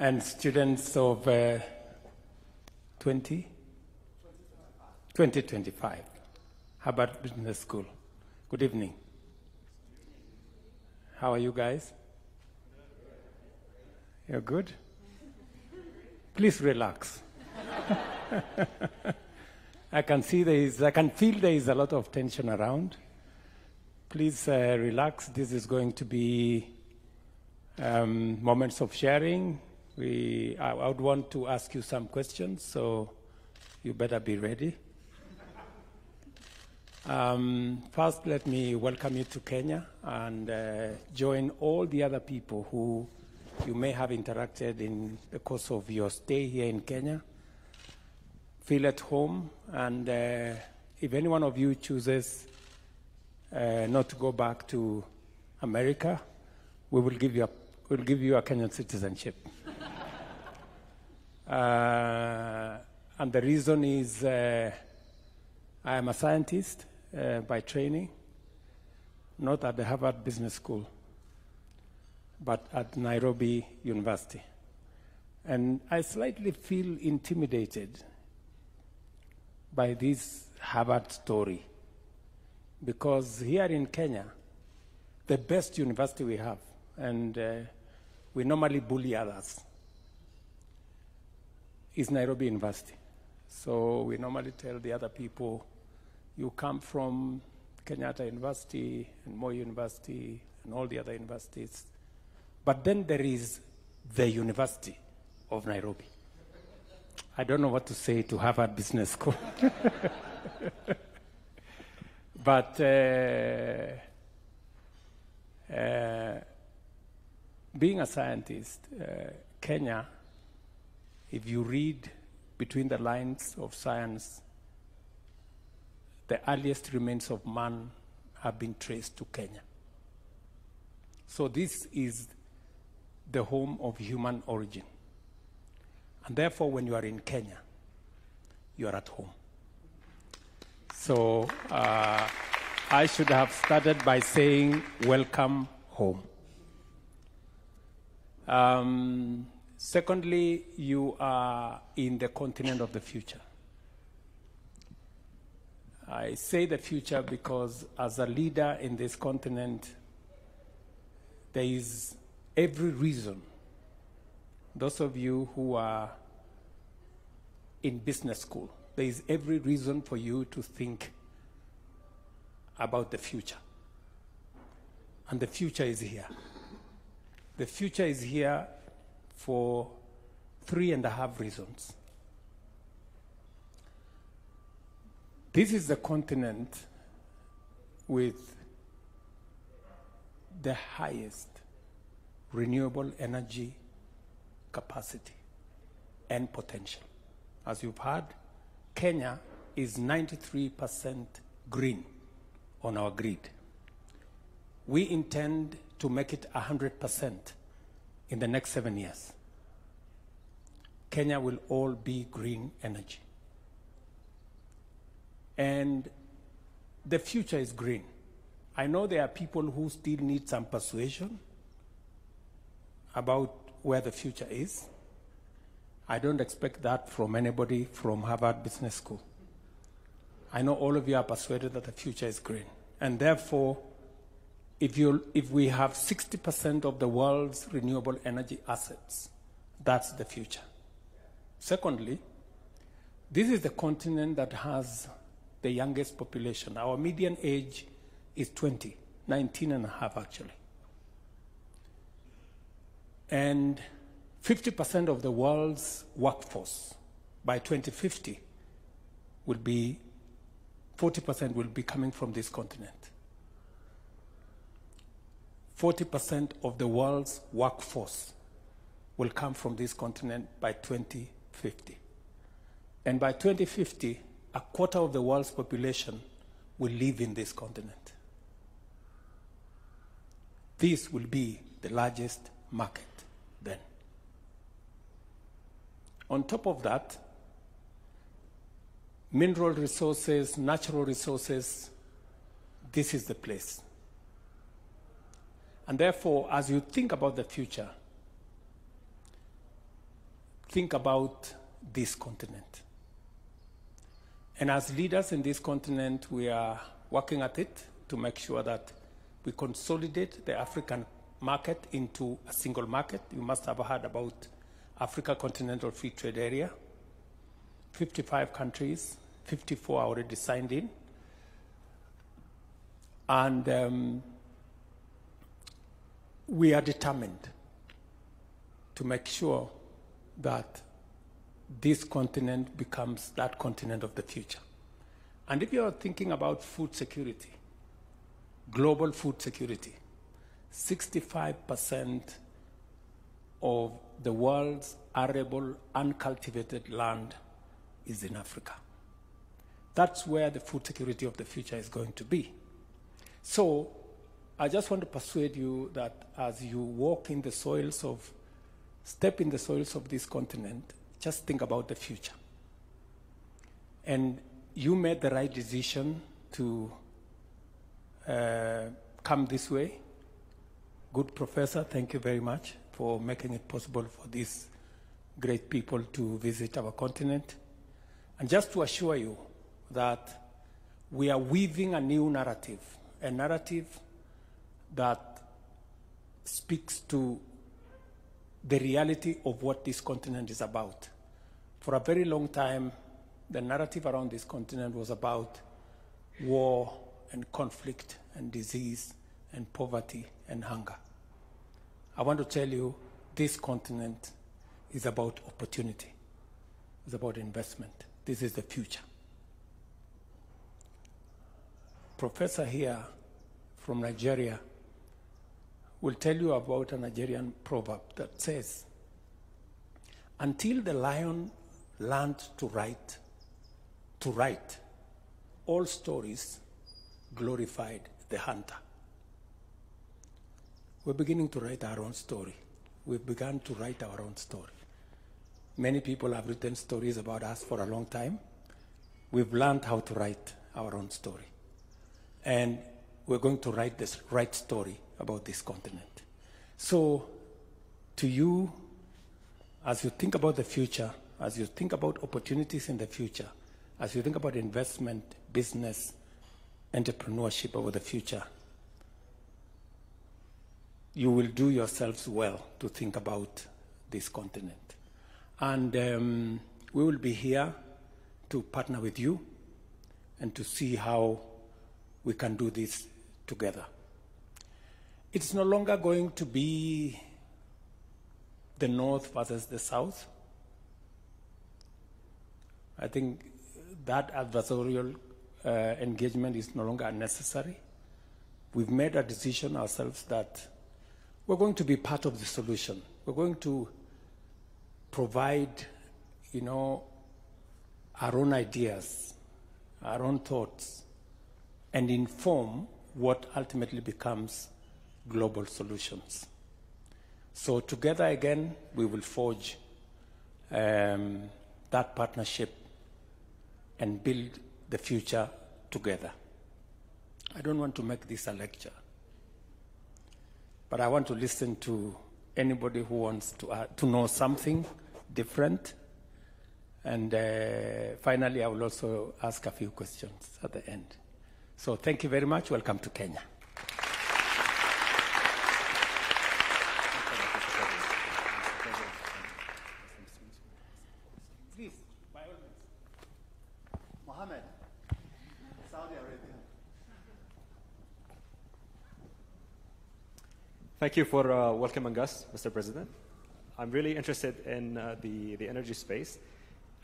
and students of 2025, Harvard Business School. Good evening. How are you guys? You're good? Please relax. I can feel there is a lot of tension around. Please relax. This is going to be moments of sharing. I would want to ask you some questions, so you better be ready. First, let me welcome you to Kenya and join all the other people who you may have interacted in the course of your stay here in Kenya. Feel at home, and if any one of you chooses not to go back to America, we will give you a Kenyan citizenship. And the reason is I am a scientist by training, not at the Harvard Business School, but at Nairobi University. And I slightly feel intimidated by this Harvard story, because here in Kenya, the best university we have, and we normally bully others, is Nairobi University. So we normally tell the other people, you come from Kenyatta University and Moi University and all the other universities, but then there is the University of Nairobi. I don't know what to say to Harvard Business School. But being a scientist, Kenya, if you read between the lines of science, the earliest remains of man have been traced to Kenya. So this is the home of human origin. And therefore, when you are in Kenya, you are at home. So I should have started by saying, welcome home. Secondly, you are in the continent of the future. I say the future because as a leader in this continent, there is every reason. Those of you who are in business school, there is every reason for you to think about the future. And the future is here. The future is here for 3.5 reasons. This is the continent with the highest renewable energy capacity and potential. As you've heard, Kenya is 93% green on our grid. We intend to make it 100% in the next 7 years. Kenya will all be green energy. And the future is green. I know there are people who still need some persuasion about where the future is. I don't expect that from anybody from Harvard Business School. I know all of you are persuaded that the future is green. And therefore, if we have 60% of the world's renewable energy assets, that's the future. Secondly, this is the continent that has the youngest population. Our median age is 20, 19 and a half actually. And 50% of the world's workforce by 2050 will be, 40% will be coming from this continent. 40% of the world's workforce will come from this continent by 2050. And by 2050, a quarter of the world's population will live in this continent. This will be the largest market. Then, on top of that, mineral resources, natural resources, this is the place. And therefore, as you think about the future, think about this continent. And as leaders in this continent, we are working at it to make sure that we consolidate the African market into a single market. You must have heard about Africa Continental Free Trade Area. 55 countries, 54 already signed in. And we are determined to make sure that this continent becomes that continent of the future. And if you are thinking about food security, global food security, 65% of the world's arable, uncultivated land is in Africa. That's where the food security of the future is going to be. So I just want to persuade you that as you walk in the soils of, step in the soils of this continent, just think about the future. And you made the right decision to come this way. Good professor, thank you very much for making it possible for these great people to visit our continent. And just to assure you that we are weaving a new narrative, a narrative that speaks to the reality of what this continent is about. For a very long time, the narrative around this continent was about war and conflict and disease and poverty and hunger. I want to tell you, this continent is about opportunity. It's about investment. This is the future. Professor here from Nigeria will tell you about a Nigerian proverb that says, until the lion learns to write, all stories glorified the hunter. We're beginning to write our own story. We've begun to write our own story. Many people have written stories about us for a long time. We've learned how to write our own story. And we're going to write this right story about this continent. So to you, as you think about the future, as you think about opportunities in the future, as you think about investment, business, entrepreneurship over the future, you will do yourselves well to think about this continent. And we will be here to partner with you and to see how we can do this together. It's no longer going to be the North versus the South. I think that adversarial engagement is no longer necessary. We've made a decision ourselves that we're going to be part of the solution. We're going to provide, you know, our own ideas, our own thoughts, and inform what ultimately becomes global solutions. So together again, we will forge that partnership and build the future together. I don't want to make this a lecture, but I want to listen to anybody who wants to know something different. And finally, I will also ask a few questions at the end. So thank you very much. Welcome to Kenya. Thank you for welcoming us, Mr. President. I'm really interested in the energy space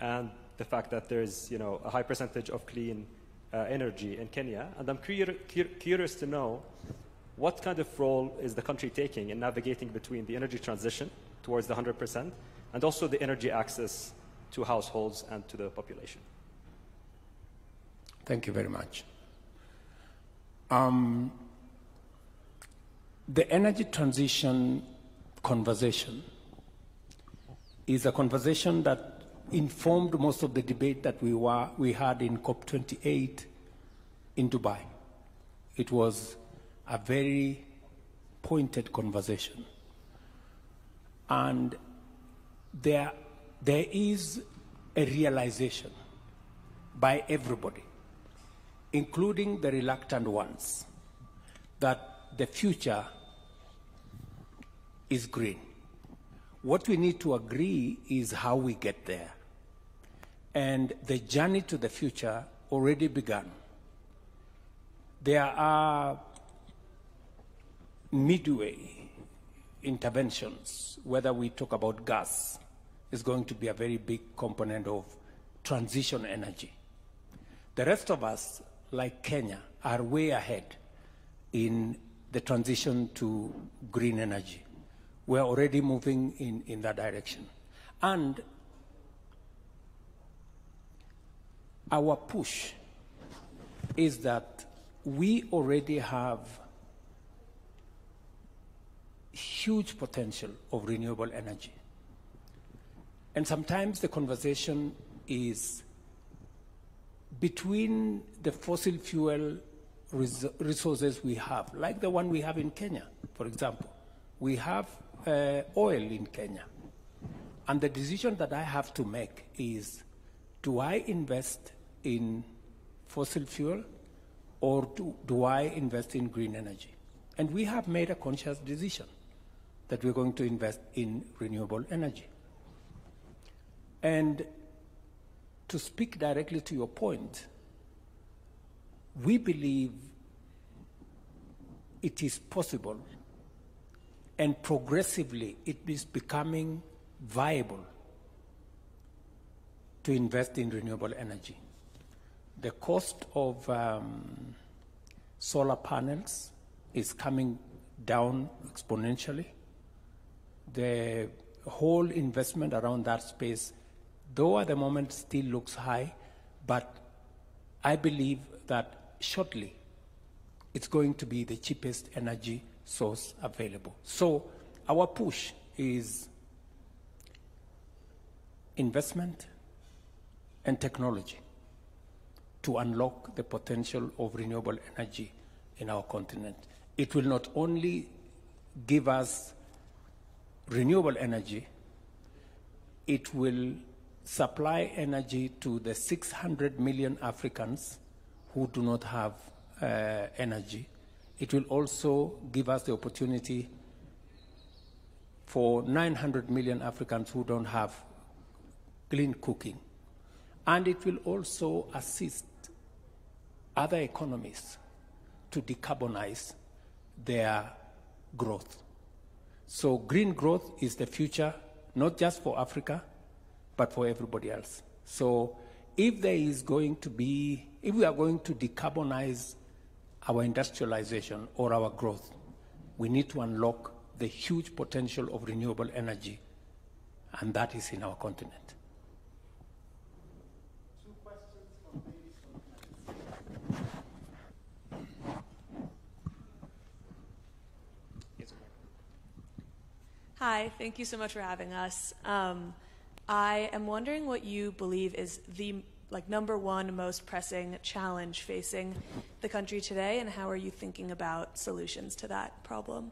and the fact that there's a high percentage of clean energy in Kenya. And I'm curious to know what kind of role is the country taking in navigating between the energy transition towards the 100% and also the energy access to households and to the population. Thank you very much. The energy transition conversation is a conversation that informed most of the debate that we had in COP28 in Dubai. It was a very pointed conversation. And there there is a realization by everybody, including the reluctant ones, that the future is green. What we need to agree is how we get there. And the journey to the future already began. There are midway interventions, whether we talk about gas, is going to be a very big component of transition energy. The rest of us, like Kenya, are way ahead in the transition to green energy. We're already moving in that direction. And our push is that we already have huge potential of renewable energy. And sometimes the conversation is between the fossil fuel resources we have, like the one we have in Kenya, for example. We have oil in Kenya. And the decision that I have to make is, do I invest in fossil fuel or do I invest in green energy? And we have made a conscious decision that we're going to invest in renewable energy. And to speak directly to your point, we believe it is possible, and progressively it is becoming viable to invest in renewable energy. The cost of solar panels is coming down exponentially. The whole investment around that space, though at the moment still looks high, but I believe that shortly it's going to be the cheapest energy source available. So our push is investment and technology to unlock the potential of renewable energy in our continent. It will not only give us renewable energy, it will supply energy to the 600 million Africans who do not have energy. It will also give us the opportunity for 900 million Africans who don't have clean cooking. And it will also assist other economies to decarbonize their growth. So green growth is the future, not just for Africa, but for everybody else. So if there is going to be, if we are going to decarbonize our industrialization or our growth, we need to unlock the huge potential of renewable energy, and that is in our continent. Two questions from ladies from Hi, thank you so much for having us. I am wondering what you believe is the number one most pressing challenge facing the country today, and how are you thinking about solutions to that problem?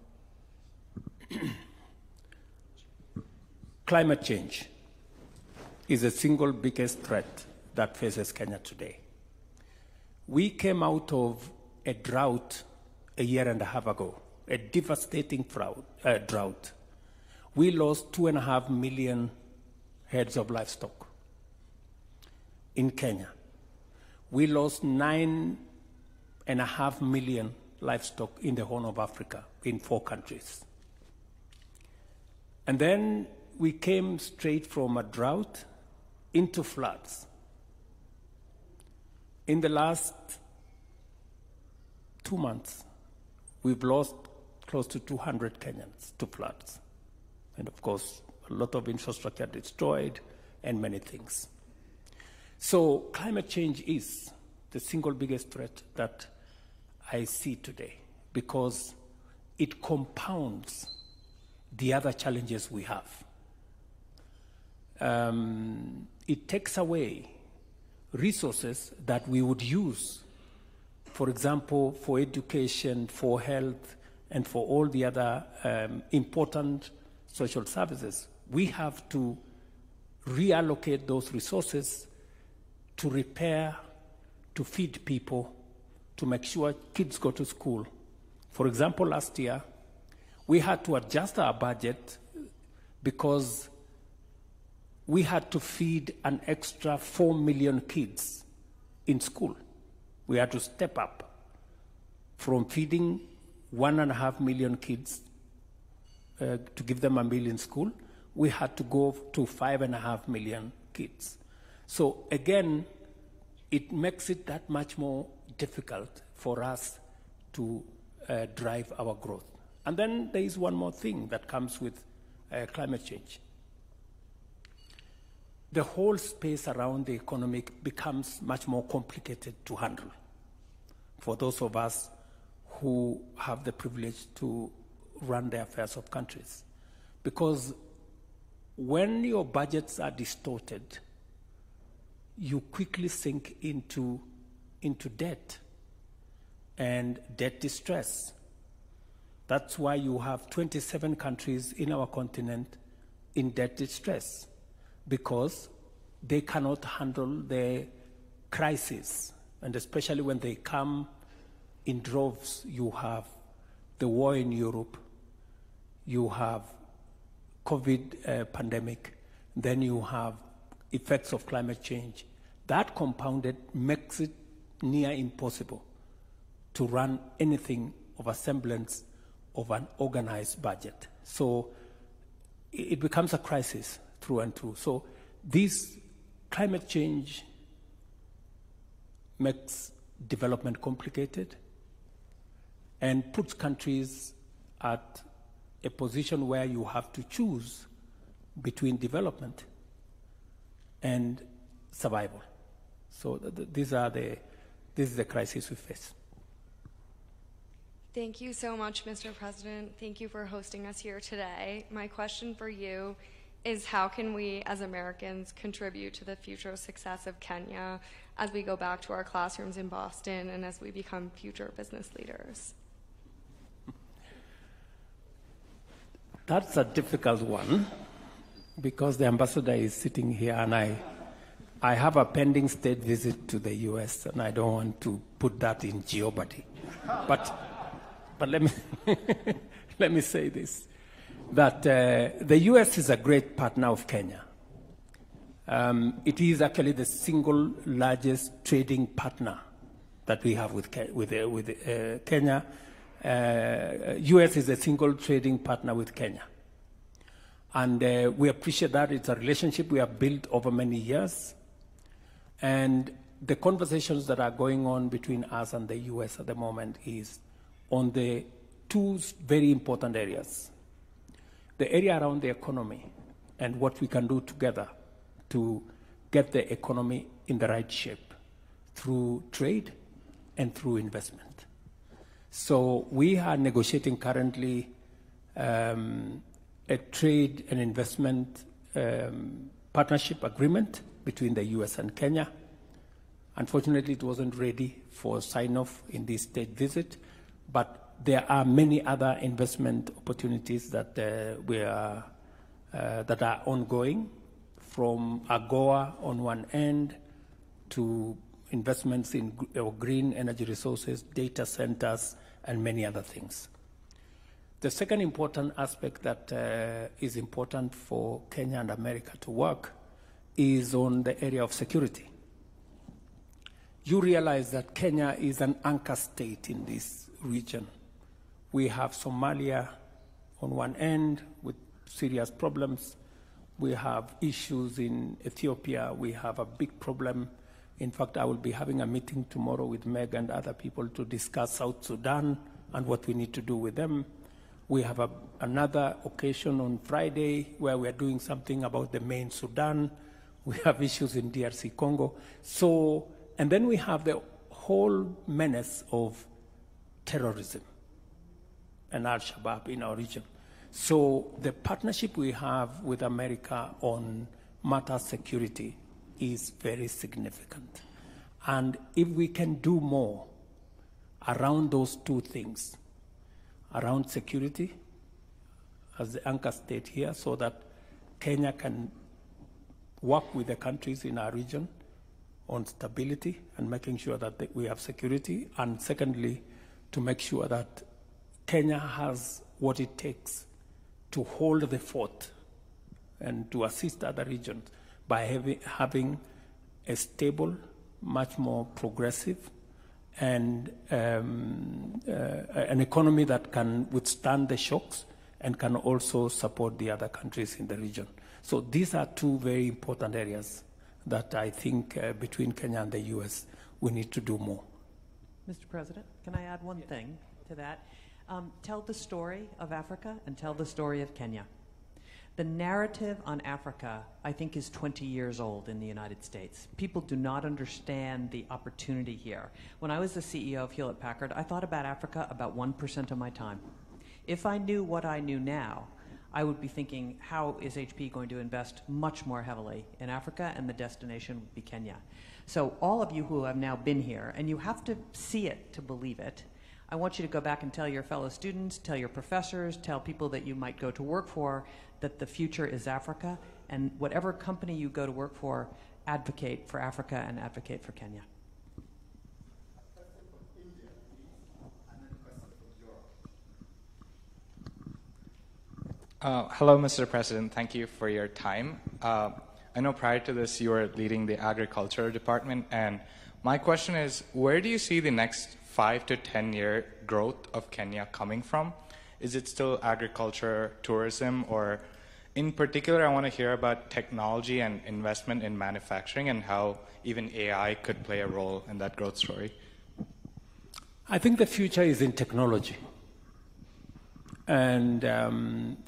Climate change is the single biggest threat that faces Kenya today. We came out of a drought a year and a half ago, a devastating drought. We lost 2.5 million heads of livestock in Kenya. We lost 9.5 million livestock in the Horn of Africa in 4 countries. And then we came straight from a drought into floods. In the last 2 months, we've lost close to 200 Kenyans to floods. And of course, a lot of infrastructure destroyed and many things. So climate change is the single biggest threat that I see today, because it compounds the other challenges we have. It takes away resources that we would use, for example, for education, for health, and for all the other important social services. We have to reallocate those resources to repair, to feed people, to make sure kids go to school. For example, last year, we had to adjust our budget because we had to feed an extra 4 million kids in school. We had to step up from feeding 1.5 million kids to give them a meal in school. We had to go to 5.5 million kids. So again, it makes it that much more difficult for us to drive our growth. And then there is one more thing that comes with climate change. The whole space around the economic becomes much more complicated to handle for those of us who have the privilege to run the affairs of countries. Because when your budgets are distorted, you quickly sink into debt and debt distress. That's why you have 27 countries in our continent in debt distress, because they cannot handle the crisis. And especially when they come in droves, you have the war in Europe, you have COVID pandemic, then you have effects of climate change. That compounded makes it near impossible to run anything of a semblance of an organized budget. So it becomes a crisis through and through. So this climate change makes development complicated and puts countries at a position where you have to choose between development and survival. So this is the crisis we face. Thank you so much, Mr. President. Thank you for hosting us here today. My question for you is, how can we as Americans contribute to the future success of Kenya as we go back to our classrooms in Boston and as we become future business leaders? That's a difficult one, because the ambassador is sitting here and I have a pending state visit to the US and I don't want to put that in jeopardy. But let me say this, that the US is a great partner of Kenya. It is actually the single largest trading partner that we have with Kenya. US is a single trading partner with Kenya. And we appreciate that. It's a relationship we have built over many years. And the conversations that are going on between us and the US at the moment is on the two very important areas. The area around the economy and what we can do together to get the economy in the right shape through trade and through investment. So we are negotiating currently a trade and investment partnership agreement between the US and Kenya. Unfortunately, it wasn't ready for sign-off in this state visit, but there are many other investment opportunities that are ongoing, from AGOA on one end to investments in green energy resources, data centers, and many other things. The second important aspect that is important for Kenya and America to work is on the area of security. You realize that Kenya is an anchor state in this region. We have Somalia on one end with serious problems. We have issues in Ethiopia. We have a big problem. In fact, I will be having a meeting tomorrow with Meg and other people to discuss South Sudan and what we need to do with them. We have another occasion on Friday where we are doing something about the main Sudan. We have issues in DRC Congo. So, and then we have the whole menace of terrorism and Al-Shabaab in our region. So the partnership we have with America on matter security is very significant. And if we can do more around those two things, around security as the anchor state here, so that Kenya can work with the countries in our region on stability and making sure that we have security, and secondly, to make sure that Kenya has what it takes to hold the fort and to assist other regions by having a stable, much more progressive, and an economy that can withstand the shocks and can also support the other countries in the region. So these are two very important areas that I think between Kenya and the US, we need to do more. Mr. President, can I add one thing to that? Tell the story of Africa and tell the story of Kenya. The narrative on Africa, I think, is 20 years old in the United States. People do not understand the opportunity here. When I was the CEO of Hewlett Packard, I thought about Africa about 1% of my time. If I knew what I knew now, I would be thinking, how is HP going to invest much more heavily in Africa? And the destination would be Kenya. So all of you who have now been here, and you have to see it to believe it, I want you to go back and tell your fellow students, tell your professors, tell people that you might go to work for, that the future is Africa, and whatever company you go to work for, advocate for Africa and advocate for Kenya. Hello, Mr. President. Thank you for your time. I know prior to this you were leading the agriculture department, and my question is, where do you see the next 5 to 10 year growth of Kenya coming from? Is it still agriculture, tourism, or in particular I want to hear about technology and investment in manufacturing and how even AI could play a role in that growth story? I think the future is in technology. And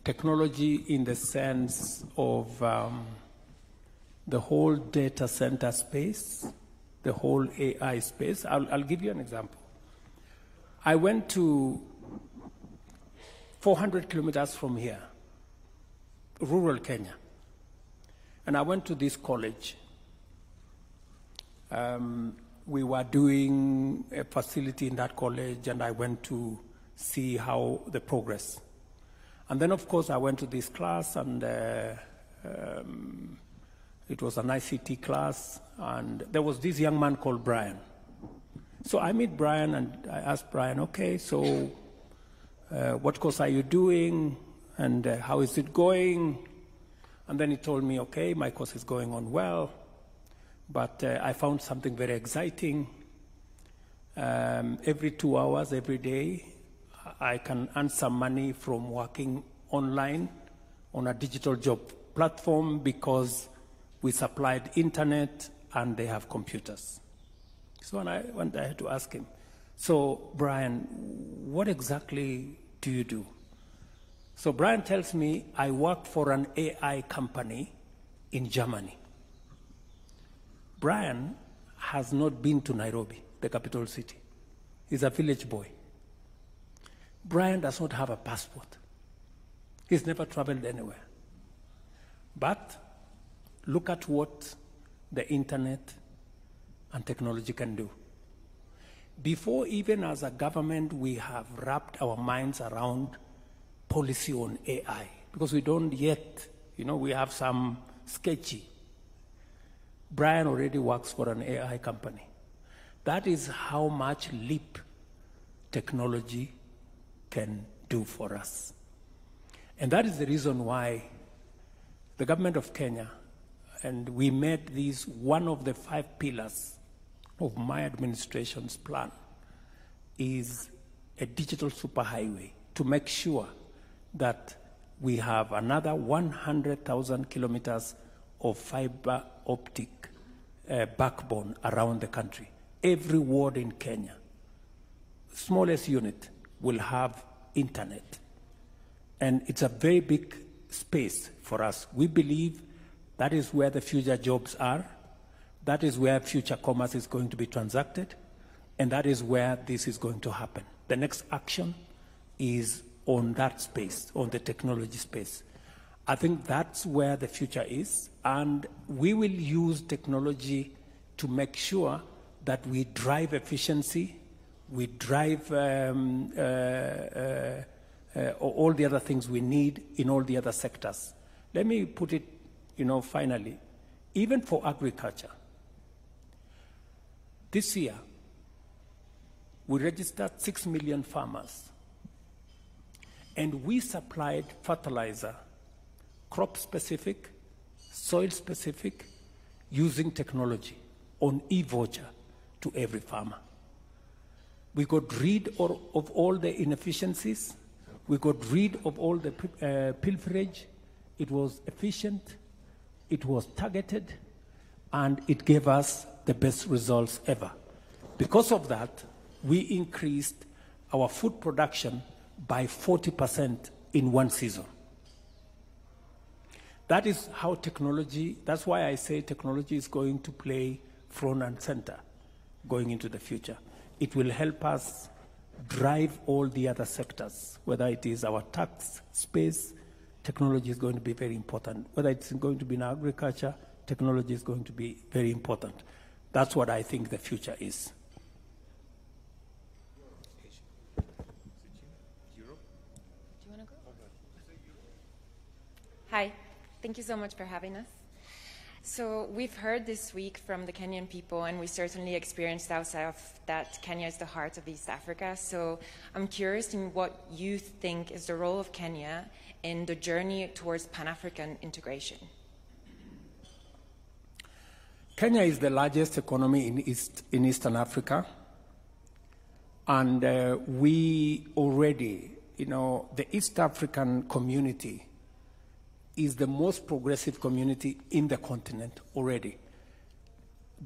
technology in the sense of the whole data center space, the whole AI space. I'll give you an example. I went to 400 kilometers from here, rural Kenya, and I went to this college. We were doing a facility in that college, and I went to see how the progress. And then, of course, I went to this class, and it was an ICT class, and there was this young man called Brian. So I met Brian, and I asked Brian, okay, so what course are you doing, and how is it going? And then he told me, okay, my course is going on well, but I found something very exciting. Every 2 hours, every day, I can earn some money from working online on a digital job platform because we supplied internet and they have computers. So when I had to ask him, so Brian, what exactly do you do? So Brian tells me, I work for an AI company in Germany. Brian has not been to Nairobi, the capital city. He's a village boy. Brian does not have a passport. He's never traveled anywhere. But look at what the internet and technology can do. Before even as a government, we have wrapped our minds around policy on AI, because we don't yet, you know, we have some sketchy. Brian already works for an AI company. That is how much leap technology can do for us. And that is the reason why the government of Kenya, and we made this one of the 5 pillars of my administration's plan, is a digital superhighway to make sure that we have another 100,000 kilometers of fiber optic backbone around the country. Every ward in Kenya, smallest unit, will have internet. And it's a very big space for us. We believe that is where the future jobs are, that is where future commerce is going to be transacted, and that is where this is going to happen. The next action is on that space, on the technology space. I think that's where the future is, and we will use technology to make sure that we drive efficiency, we drive all the other things we need in all the other sectors. Let me put it, you know, finally, even for agriculture. This year, we registered 6 million farmers, and we supplied fertilizer, crop-specific, soil-specific, using technology on e-voucher to every farmer. We got rid of all the inefficiencies. We got rid of all the pilferage. It was efficient, it was targeted, and it gave us the best results ever. Because of that, we increased our food production by 40% in one season. That is how technology, that's why I say technology is going to play front and center going into the future. It will help us drive all the other sectors, whether it is our tax space. Technology is going to be very important. Whether it's going to be in agriculture, technology is going to be very important. That's what I think the future is. Europe? Do you want to go? Hi, thank you so much for having us. So we've heard this week from the Kenyan people, and we certainly experienced ourselves that Kenya is the heart of East Africa. So I'm curious in what you think is the role of Kenya in the journey towards Pan-African integration. Kenya is the largest economy in Eastern Africa, and we already, you know, the East African community is the most progressive community in the continent already.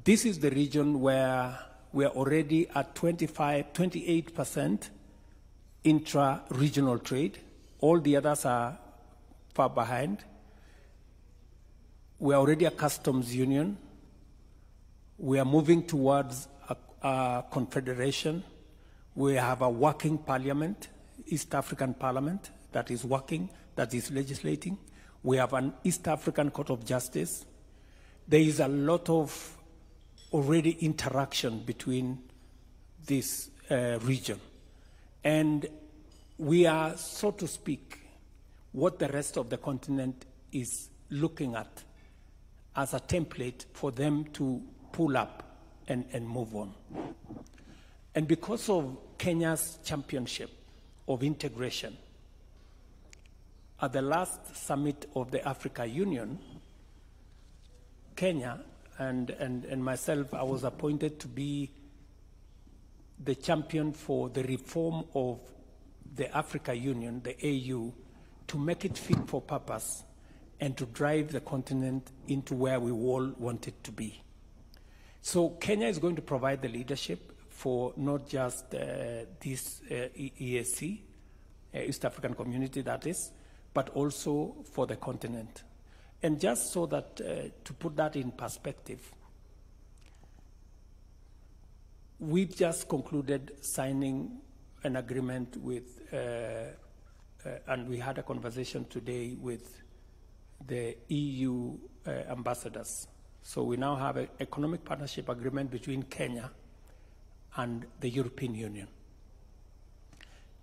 This is the region where we are already at 28% intra-regional trade. All the others are far behind. We are already a customs union. We are moving towards a confederation. We have a working parliament, East African parliament, that is working, that is legislating. We have an East African Court of Justice. There is a lot of already interaction between this region. And we are, so to speak, what the rest of the continent is looking at as a template for them to pull up and move on. And because of Kenya's championship of integration, at the last summit of the Africa Union, Kenya and myself, I was appointed to be the champion for the reform of the Africa Union, the AU, to make it fit for purpose and to drive the continent into where we all want it to be. So Kenya is going to provide the leadership for not just this EAC, East African Community that is, but also for the continent. And just so that, to put that in perspective, we've just concluded signing an agreement with, and we had a conversation today with the EU ambassadors. So we now have an economic partnership agreement between Kenya and the European Union.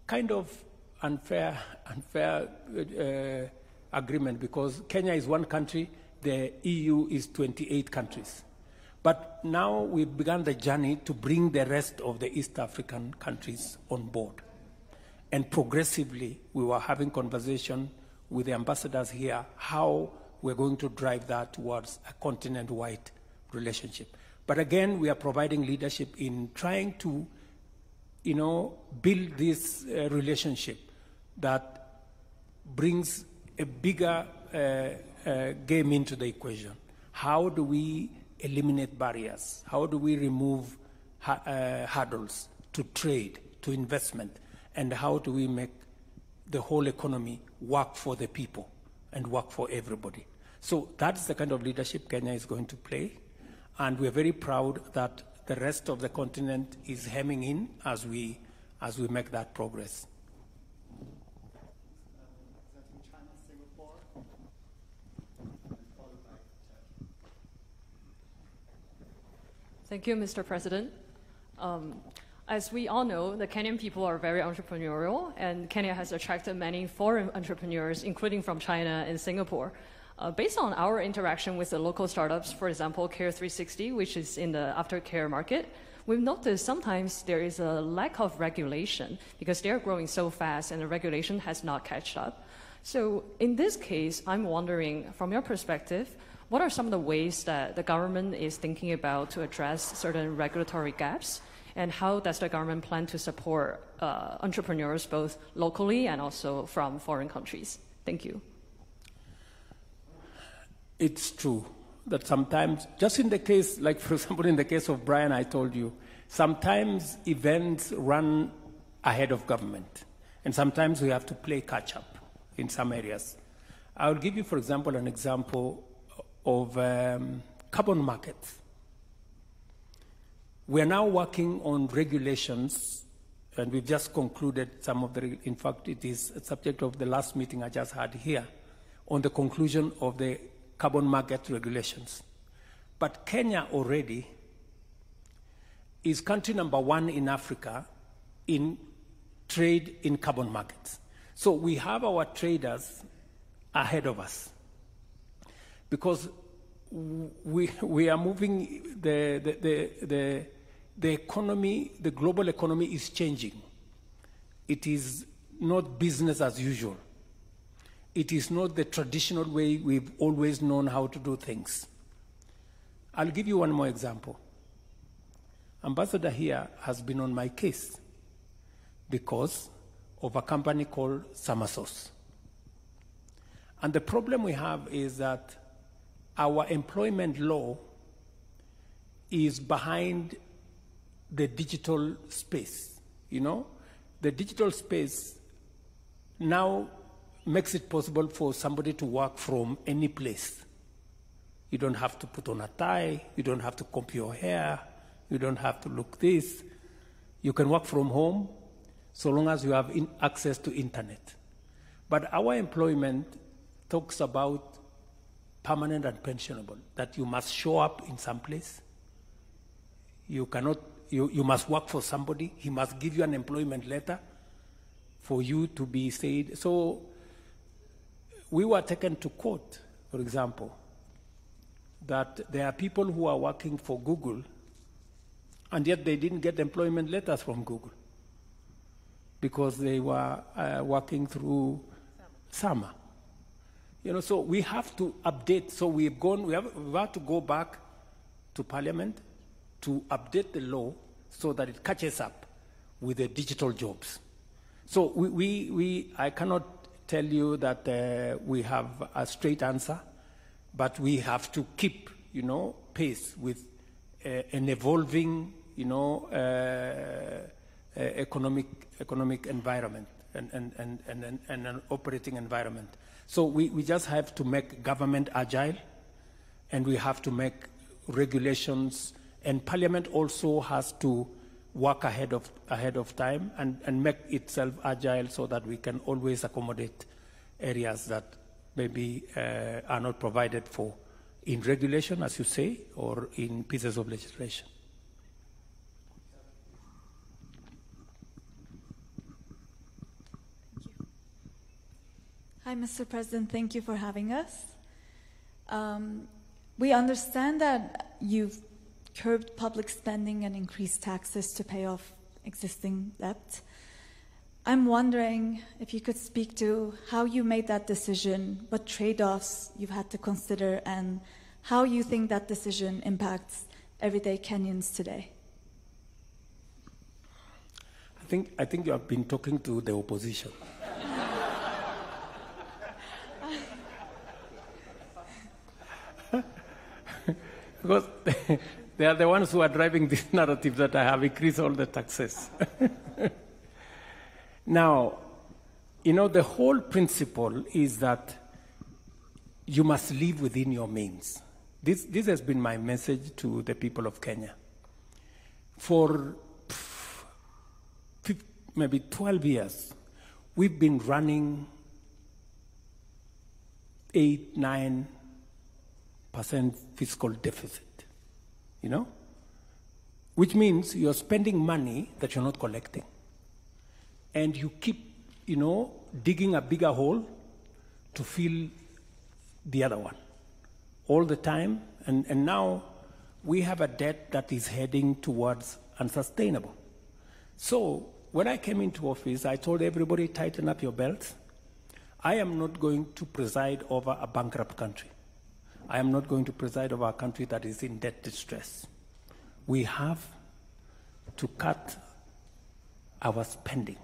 Kind of unfair agreement, because Kenya is one country, the EU is 28 countries. But now we've begun the journey to bring the rest of the East African countries on board. And progressively, we were having conversation with the ambassadors here, how we're going to drive that towards a continent-wide relationship. But again, we are providing leadership in trying to, you know, build this relationship that brings a bigger game into the equation. How do we eliminate barriers? How do we remove hurdles to trade, to investment? And how do we make the whole economy work for the people and work for everybody? So that's the kind of leadership Kenya is going to play. And we're very proud that the rest of the continent is hemming in as we make that progress. Thank you, Mr. President. As we all know, the Kenyan people are very entrepreneurial, and Kenya has attracted many foreign entrepreneurs, including from China and Singapore. Based on our interaction with the local startups, for example, Care360, which is in the aftercare market, we've noticed sometimes there is a lack of regulation because they're growing so fast and the regulation has not caught up. So in this case, I'm wondering, from your perspective, what are some of the ways that the government is thinking about to address certain regulatory gaps? And how does the government plan to support entrepreneurs both locally and also from foreign countries? Thank you. It's true that sometimes, just in the case, like for example, in the case of Brian, I told you, sometimes events run ahead of government. And sometimes we have to play catch up in some areas. I'll give you, for example, an example of carbon markets. We are now working on regulations, and we've just concluded some of the, in fact, it is a subject of the last meeting I just had here, on the conclusion of the carbon market regulations. But Kenya already is country number one in Africa in trade in carbon markets. So we have our traders ahead of us because we are moving the economy, the global economy is changing. It is not business as usual. It is not the traditional way we've always known how to do things. I'll give you one more example. Ambassador here has been on my case because of a company called SummerSource. And the problem we have is that our employment law is behind the digital space, you know? The digital space now makes it possible for somebody to work from any place. You don't have to put on a tie, you don't have to comb your hair, you don't have to look this. You can work from home so long as you have access to internet. But our employment talks about permanent and pensionable, that you must show up in some place. You cannot, you must work for somebody. He must give you an employment letter for you to be said. So we were taken to court, for example, that there are people who are working for Google and yet they didn't get employment letters from Google because they were working through summer. You know, so we have to update. So we've gone, we have to go back to Parliament to update the law so that it catches up with the digital jobs. So I cannot tell you that we have a straight answer, but we have to keep, you know, pace with an evolving, you know, economic environment and an operating environment. So we just have to make government agile, and we have to make regulations, and Parliament also has to work ahead of time and make itself agile so that we can always accommodate areas that maybe are not provided for in regulation, as you say, or in pieces of legislation. Hi, Mr. President. Thank you for having us. We understand that you've curbed public spending and increased taxes to pay off existing debt. I'm wondering if you could speak to how you made that decision, what trade-offs you've had to consider, and how you think that decision impacts everyday Kenyans today. I think you have been talking to the opposition. Because they are the ones who are driving this narrative that I have increased all the taxes. Now, you know, the whole principle is that you must live within your means. This has been my message to the people of Kenya. For maybe 12 years, we've been running 8–9% fiscal deficit, you know? Which means you're spending money that you're not collecting. And you keep, you know, digging a bigger hole to fill the other one all the time. And now we have a debt that is heading towards unsustainable. So when I came into office, I told everybody, tighten up your belts. I am not going to preside over a bankrupt country. I am not going to preside over a country that is in debt distress. We have to cut our spending,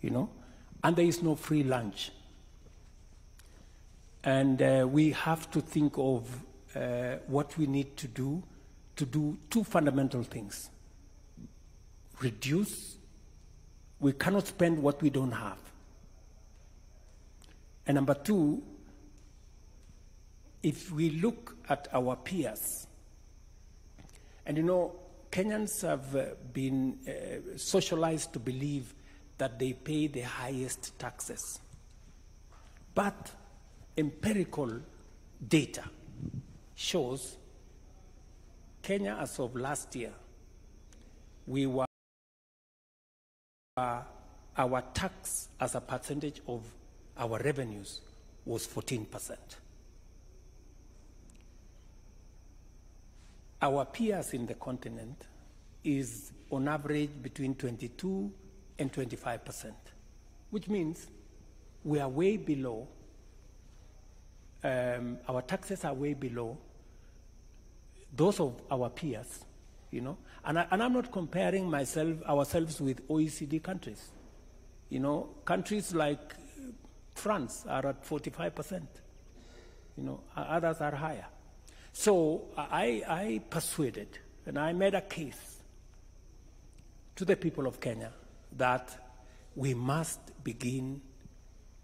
you know, and there is no free lunch. And we have to think of what we need to do two fundamental things. Reduce. We cannot spend what we don't have. And number two, if we look at our peers, and you know, Kenyans have been socialized to believe that they pay the highest taxes. But empirical data shows Kenya, as of last year, we were, our tax as a percentage of our revenues was 14%. Our peers in the continent is on average between 22 and 25%, which means we are way below, our taxes are way below those of our peers, you know. And I'm not comparing ourselves with OECD countries. You know, countries like France are at 45%, you know, others are higher. So I persuaded and I made a case to the people of Kenya that we must begin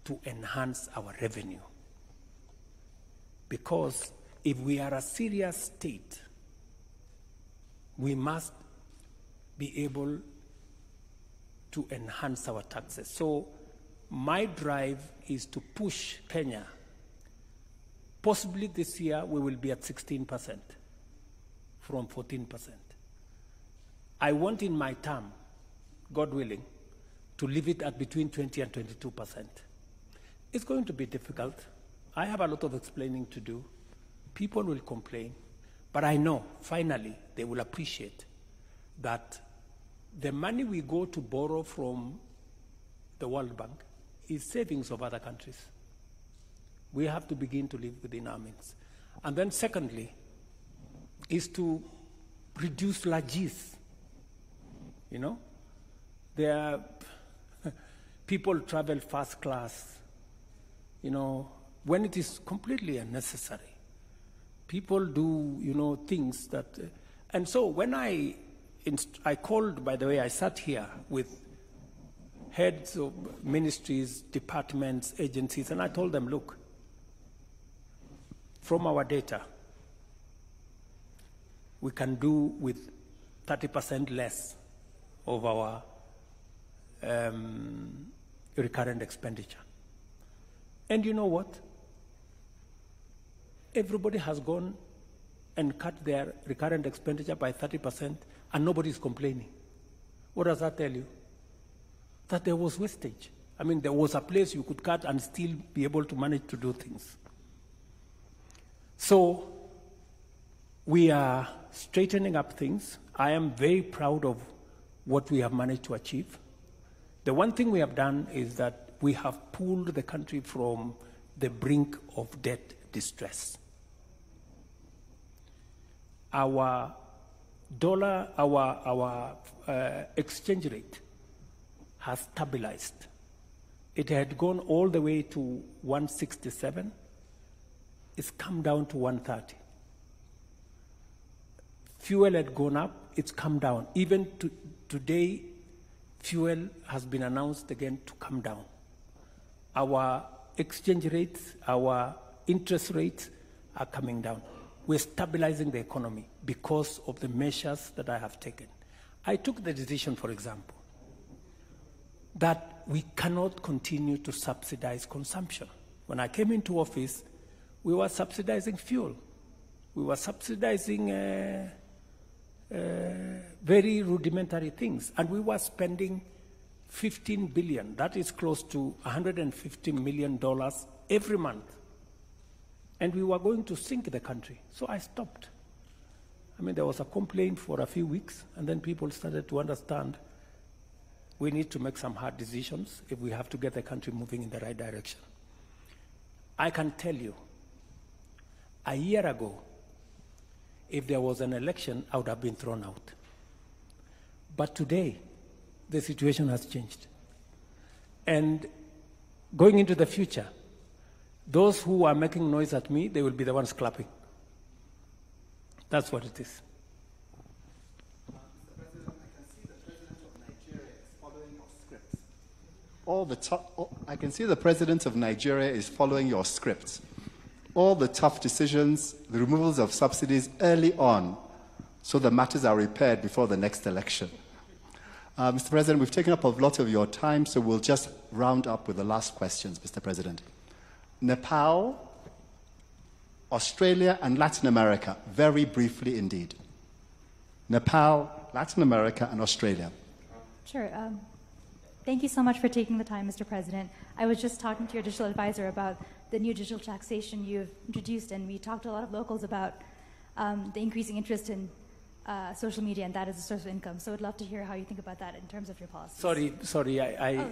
to enhance our revenue. Because if we are a serious state, we must be able to enhance our taxes. So my drive is to push Kenya. Possibly this year, we will be at 16% from 14%. I want in my term, God willing, to leave it at between 20 and 22%. It's going to be difficult. I have a lot of explaining to do. People will complain, but I know, finally, they will appreciate that the money we go to borrow from the World Bank is savings of other countries. We have to begin to live within our means. And then secondly, is to reduce largesse. You know, there are people travel first class, you know, when it is completely unnecessary. People do, you know, things that, and so when I called, by the way, I sat here with heads of ministries, departments, agencies, and I told them, look, from our data, we can do with 30% less of our recurrent expenditure. And you know what? Everybody has gone and cut their recurrent expenditure by 30%, and nobody's complaining. What does that tell you? That there was wastage. I mean, there was a place you could cut and still be able to manage to do things. So we are straightening up things. I am very proud of what we have managed to achieve. The one thing we have done is that we have pulled the country from the brink of debt distress. Our dollar, our exchange rate has stabilized. It had gone all the way to 167. It's come down to 130. Fuel had gone up, it's come down. Even today, fuel has been announced again to come down. Our exchange rates, our interest rates are coming down. We're stabilizing the economy because of the measures that I have taken. I took the decision, for example, that we cannot continue to subsidize consumption. When I came into office, we were subsidizing fuel. We were subsidizing very rudimentary things. And we were spending $15 billion. That is close to $150 million every month and we were going to sink the country. So I stopped. I mean, there was a complaint for a few weeks, and then people started to understand we need to make some hard decisions if we have to get the country moving in the right direction. I can tell you, a year ago, if there was an election, I would have been thrown out. But today, the situation has changed. And going into the future, those who are making noise at me, they will be the ones clapping. That's what it is. Mr. President, I can see the president of Nigeria is following your script. I can see the president of Nigeria is following your script. All the tough decisions, the removals of subsidies early on, so the matters are repaired before the next election. Mr. President, we've taken up a lot of your time, so we'll just round up with the last questions, Mr. President. Nepal, Australia, and Latin America, very briefly indeed. Nepal, Latin America, and Australia. Sure. Thank you so much for taking the time, Mr. President. I was just talking to your digital advisor about the new digital taxation you've introduced, and we talked to a lot of locals about the increasing interest in social media, and that is a source of income. So I'd love to hear how you think about that in terms of your policy. Sorry, I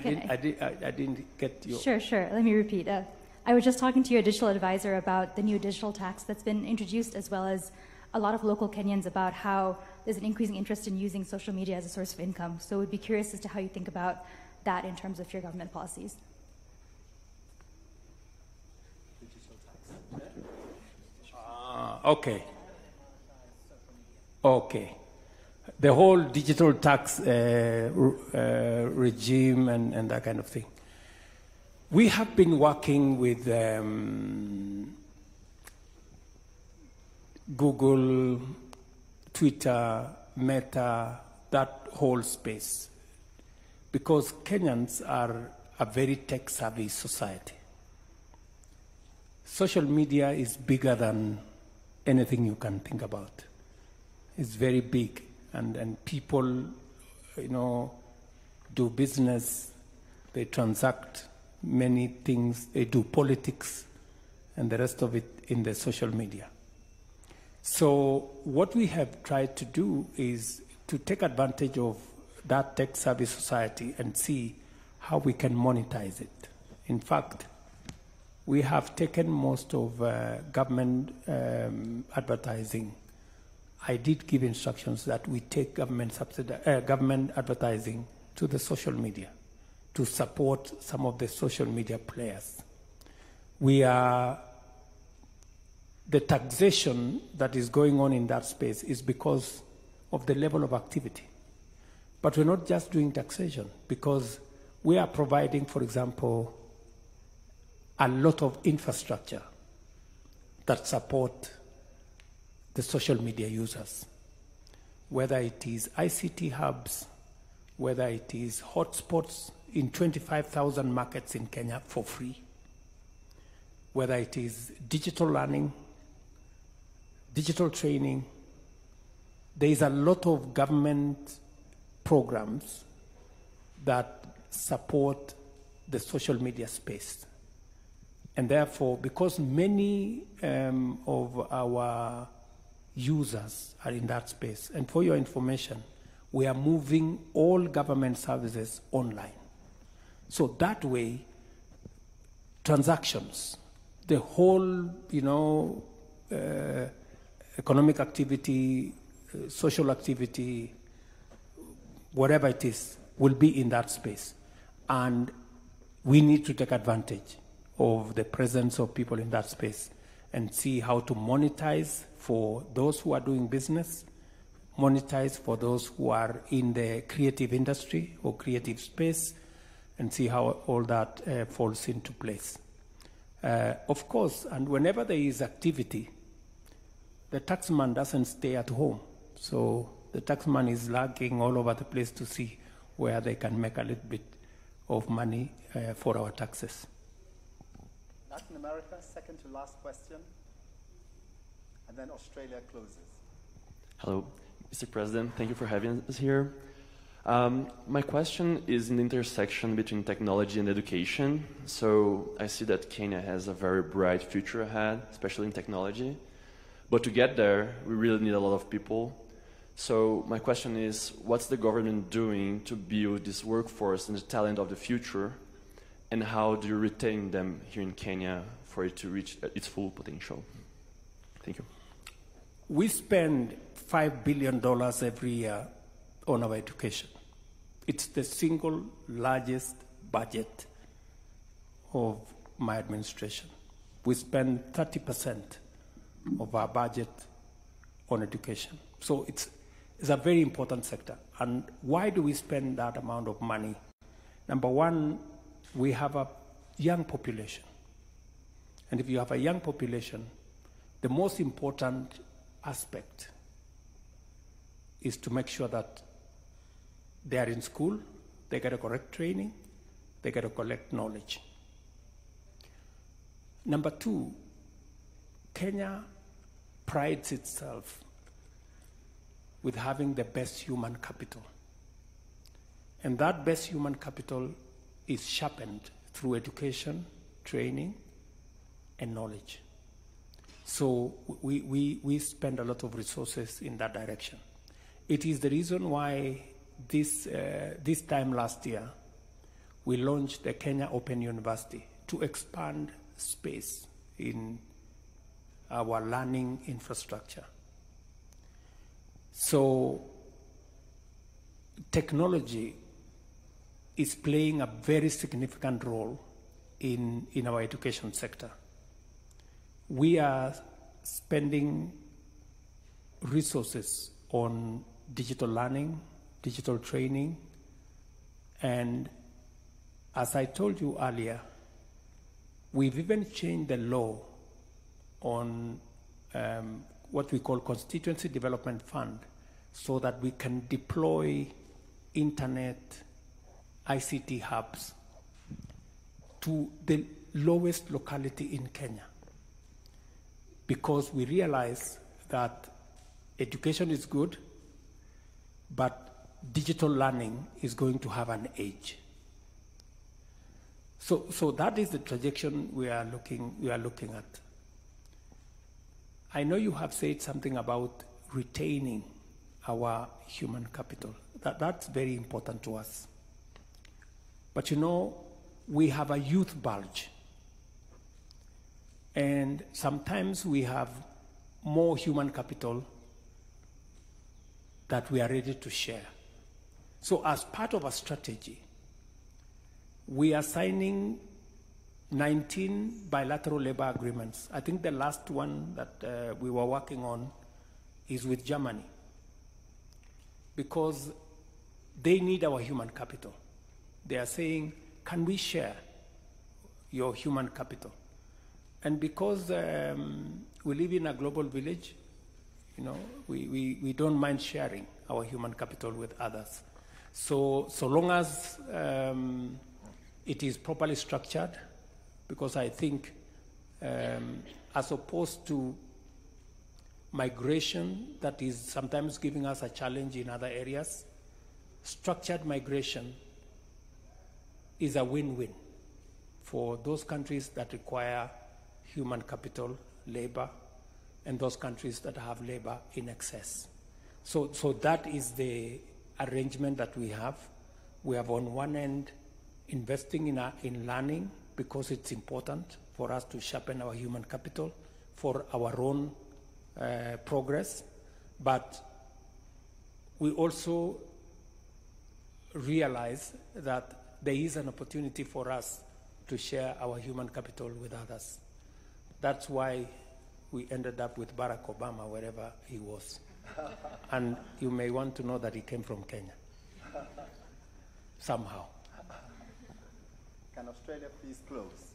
didn't get your... Sure, let me repeat. I was just talking to your digital advisor about the new digital tax that's been introduced, as well as a lot of local Kenyans about how there's an increasing interest in using social media as a source of income. So we'd be curious as to how you think about that in terms of your government policies. Okay. The whole digital tax regime and that kind of thing. We have been working with Google, Twitter, Meta, that whole space, because Kenyans are a very tech-savvy society. Social media is bigger than anything you can think about. It's very big, and people, you know, do business, they transact many things, they do politics, and the rest of it in the social media. So what we have tried to do is to take advantage of that tech-savvy society and see how we can monetize it. In fact, we have taken most of government advertising. I did give instructions that we take government advertising to the social media to support some of the social media players. The taxation that is going on in that space is because of the level of activity. But we're not just doing taxation, because we are providing, for example, a lot of infrastructure that support the social media users, whether it is ICT hubs, whether it is hotspots in 25,000 markets in Kenya for free, whether it is digital learning, digital training. There is a lot of government programs that support the social media space. And therefore, because many of our users are in that space, and for your information, we are moving all government services online. So that way, transactions, the whole, you know, economic activity, social activity, whatever it is, will be in that space. And we need to take advantage of the presence of people in that space and see how to monetize for those who are doing business, monetize for those who are in the creative industry or creative space, and see how all that falls into place. Of course, and whenever there is activity, the taxman doesn't stay at home. So the taxman is lurking all over the place to see where they can make a little bit of money for our taxes. Latin America, second to last question, and then Australia closes. Hello, Mr. President, thank you for having us here. My question is an intersection between technology and education. So I see that Kenya has a very bright future ahead, especially in technology. But to get there, we really need a lot of people. So my question is, what's the government doing to build this workforce and the talent of the future? And how do you retain them here in Kenya for it to reach its full potential? Thank you. We spend $5 billion every year on our education. It's the single largest budget of my administration. We spend 30% of our budget on education. So it's a very important sector. And why do we spend that amount of money? Number one, we have a young population. And if you have a young population, the most important aspect is to make sure that they are in school, they get a correct training, they get a correct knowledge. Number two, Kenya prides itself with having the best human capital. And that best human capital is sharpened through education, training, and knowledge. So we spend a lot of resources in that direction. It is the reason why this time last year, we launched the Kenya Open University to expand space in our learning infrastructure. So technology is playing a very significant role in our education sector. We are spending resources on digital learning, digital training, and as I told you earlier, we've even changed the law on what we call Constituency Development Fund, so that we can deploy internet ICT hubs to the lowest locality in Kenya, because we realize that education is good, but digital learning is going to have an edge. So that is the trajectory we are looking at. I know you have said something about retaining our human capital. That's very important to us. But you know, we have a youth bulge. And sometimes we have more human capital that we are ready to share. So as part of our strategy, we are signing 19 bilateral labor agreements. I think the last one that we were working on is with Germany, because they need our human capital. They are saying, can we share your human capital? And because we live in a global village, you know, we don't mind sharing our human capital with others. So long as it is properly structured, because I think as opposed to migration that is sometimes giving us a challenge in other areas, structured migration is a win-win for those countries that require human capital, labor, and those countries that have labor in excess. So that is the arrangement that we have. We have on one end investing in learning, because it's important for us to sharpen our human capital for our own progress, but we also realize that there is an opportunity for us to share our human capital with others. That's why we ended up with Barack Obama wherever he was. And you may want to know that he came from Kenya, somehow. Can Australia please close?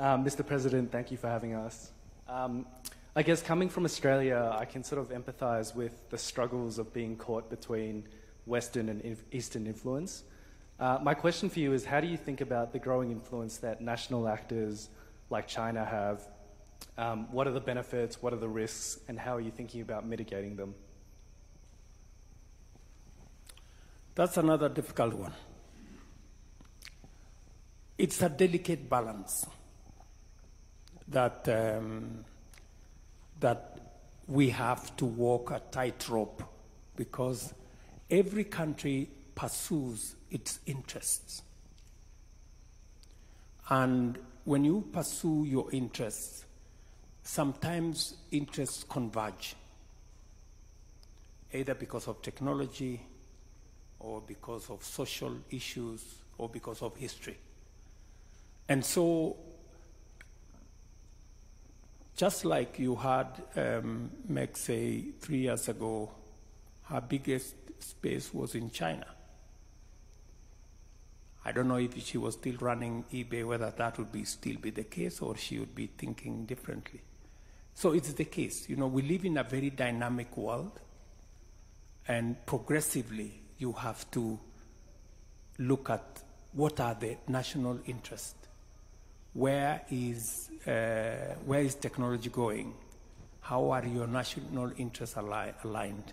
Mr. President, thank you for having us. I guess coming from Australia, I can sort of empathize with the struggles of being caught between Western and Eastern influence. My question for you is, how do you think about the growing influence that national actors like China have? What are the benefits, what are the risks, and how are you thinking about mitigating them? That's another difficult one. It's a delicate balance that, that we have to walk a tightrope, because every country pursues its interests. And when you pursue your interests, sometimes interests converge, either because of technology or because of social issues or because of history. And so, just like you had Meg say 3 years ago, her biggest space was in China. I don't know if she was still running eBay, whether that would be still be the case or she would be thinking differently. So it's the case. You know, we live in a very dynamic world, and progressively you have to look at what are the national interests. Where is technology going? How are your national interests aligned?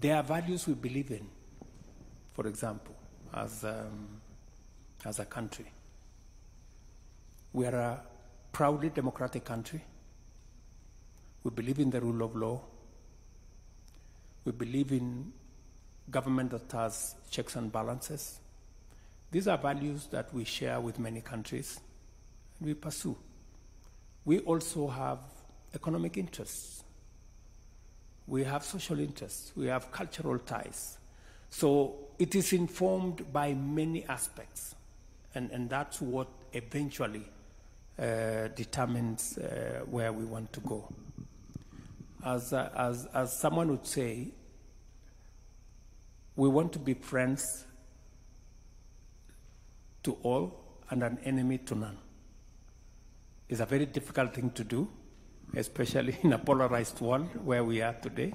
There are values we believe in, for example, as a country. We are a proudly democratic country. We believe in the rule of law. We believe in government that has checks and balances. These are values that we share with many countries and we pursue. We also have economic interests. We have social interests. We have cultural ties. So it is informed by many aspects, and that's what eventually determines where we want to go. As someone would say, we want to be friends to all and an enemy to none. It's a very difficult thing to do, especially in a polarized world where we are today.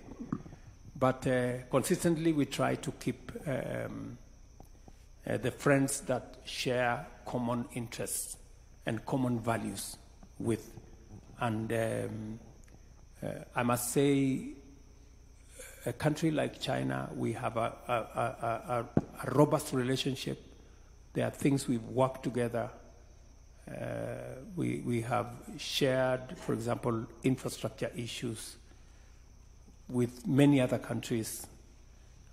But consistently we try to keep the friends that share common interests and common values with. And I must say, a country like China, we have a robust relationship. There are things we've worked together. We have shared, for example, infrastructure issues with many other countries.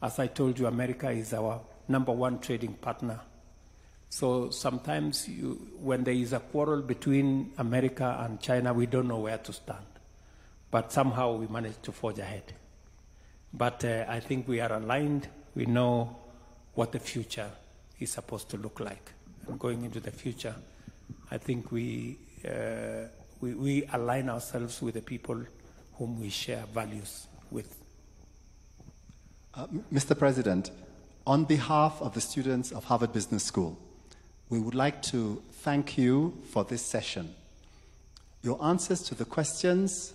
As I told you, America is our #1 trading partner. So sometimes when there is a quarrel between America and China, we don't know where to stand. But somehow we manage to forge ahead. But I think we are aligned. We know what the future is supposed to look like. And going into the future, I think we align ourselves with the people whom we share values with. Mr. President, on behalf of the students of Harvard Business School, we would like to thank you for this session. Your answers to the questions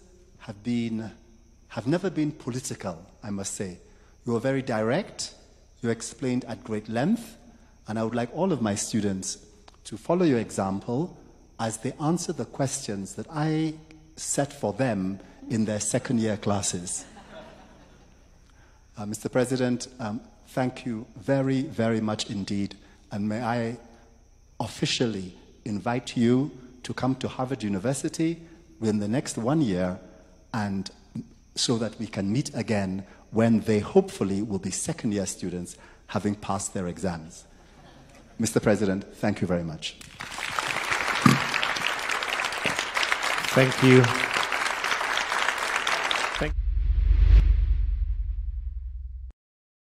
have never been political, I must say. You were very direct, you explained at great length, and I would like all of my students to follow your example as they answer the questions that I set for them in their second-year classes. Mr. President, thank you very, very much indeed. And may I officially invite you to come to Harvard University within the next 1 year, and so that we can meet again when they hopefully will be second-year students having passed their exams. Mr. President, thank you very much. Thank you.